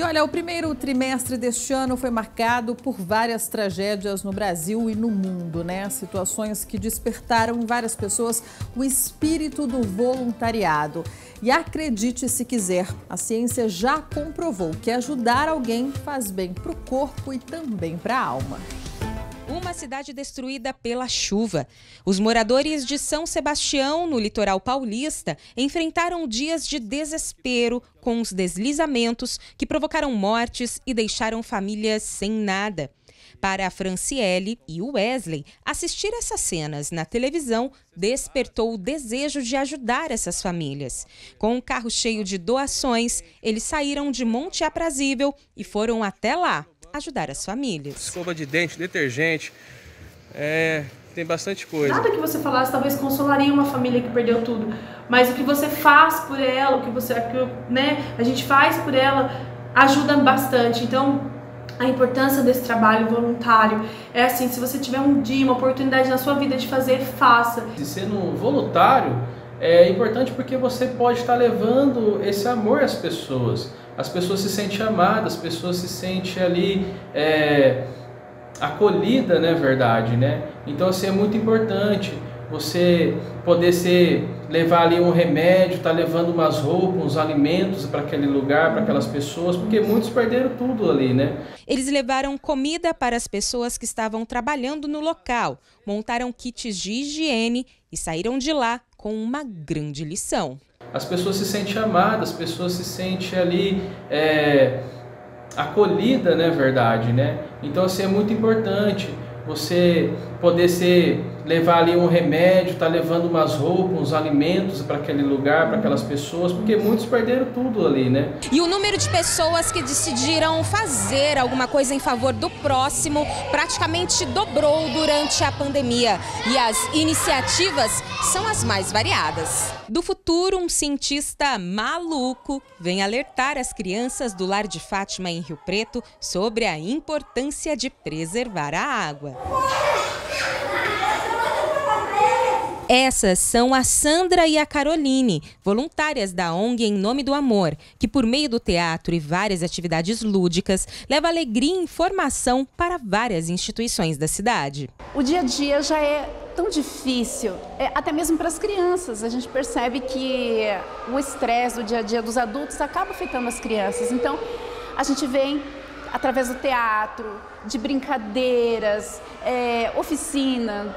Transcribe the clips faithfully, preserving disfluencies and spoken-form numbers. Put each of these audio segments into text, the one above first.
E olha, o primeiro trimestre deste ano foi marcado por várias tragédias no Brasil e no mundo, né? Situações que despertaram em várias pessoas o espírito do voluntariado. E acredite se quiser, a ciência já comprovou que ajudar alguém faz bem para o corpo e também para a alma. Uma cidade destruída pela chuva. Os moradores de São Sebastião, no litoral paulista, enfrentaram dias de desespero com os deslizamentos que provocaram mortes e deixaram famílias sem nada. Para a Franciele e o Wesley, assistir essas cenas na televisão despertou o desejo de ajudar essas famílias. Com um carro cheio de doações, eles saíram de Monte Aprazível e foram até lá ajudar as famílias. Escova de dente, detergente, é, tem bastante coisa. Nada que você falasse talvez consolaria uma família que perdeu tudo, mas o que você faz por ela, o que você, né, a gente faz por ela, ajuda bastante. Então, a importância desse trabalho voluntário é assim, se você tiver um dia, uma oportunidade na sua vida de fazer, faça. E sendo voluntário é importante porque você pode estar levando esse amor às pessoas. As pessoas se sentem amadas, as pessoas se sentem ali é, acolhida, né, verdade, né? Então assim, é muito importante você poder ser, levar ali um remédio, tá levando umas roupas, uns alimentos para aquele lugar, para aquelas pessoas, porque muitos perderam tudo ali, né? Eles levaram comida para as pessoas que estavam trabalhando no local, montaram kits de higiene e saíram de lá com uma grande lição. As pessoas se sentem amadas, as pessoas se sentem ali é, acolhida, né, verdade, né? Então assim, é muito importante você poder ser, levar ali um remédio, tá levando umas roupas, uns alimentos para aquele lugar, para aquelas pessoas, porque muitos perderam tudo ali, né? E o número de pessoas que decidiram fazer alguma coisa em favor do próximo praticamente dobrou durante a pandemia. E as iniciativas são as mais variadas. Do futuro, um cientista maluco vem alertar as crianças do Lar de Fátima em Rio Preto sobre a importância de preservar a água. Essas são a Sandra e a Caroline, voluntárias da ONG Em Nome do Amor, que por meio do teatro e várias atividades lúdicas, leva alegria e informação para várias instituições da cidade. O dia a dia já é tão difícil, é, até mesmo para as crianças. A gente percebe que o estresse do dia a dia dos adultos acaba afetando as crianças. Então, a gente vem através do teatro, de brincadeiras, é, oficina,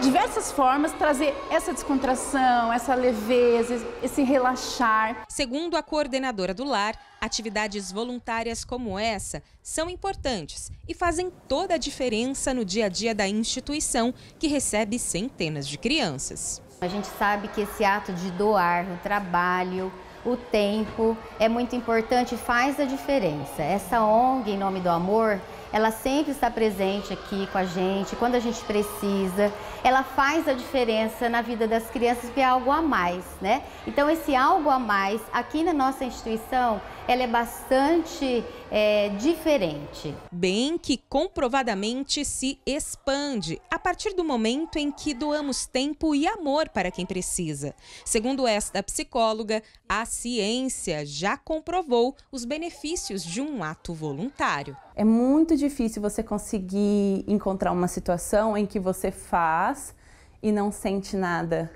diversas formas trazer essa descontração, essa leveza, esse relaxar. Segundo a coordenadora do lar, atividades voluntárias como essa são importantes e fazem toda a diferença no dia a dia da instituição que recebe centenas de crianças. A gente sabe que esse ato de doar o trabalho, o tempo é muito importante e faz a diferença. Essa ONG Em Nome do Amor, ela sempre está presente aqui com a gente, quando a gente precisa. Ela faz a diferença na vida das crianças, que é algo a mais, né? Então, esse algo a mais, aqui na nossa instituição, ela é bastante é, diferente. Bem que comprovadamente se expande a partir do momento em que doamos tempo e amor para quem precisa. Segundo esta psicóloga, a ciência já comprovou os benefícios de um ato voluntário. É muito difícil você conseguir encontrar uma situação em que você faz e não sente nada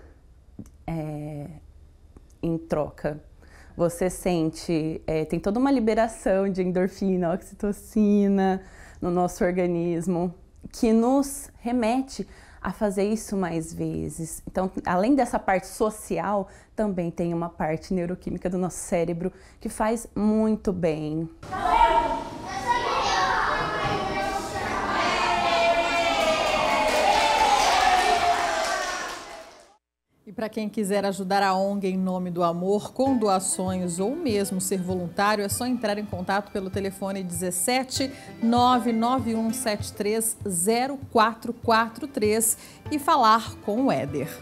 é, em troca. Você sente, é, tem toda uma liberação de endorfina, oxitocina no nosso organismo, que nos remete a fazer isso mais vezes. Então, além dessa parte social, também tem uma parte neuroquímica do nosso cérebro que faz muito bem. E para quem quiser ajudar a ONG Em Nome do Amor com doações ou mesmo ser voluntário, é só entrar em contato pelo telefone dezessete, nove nove um sete três zero quatro quatro três e falar com o Éder.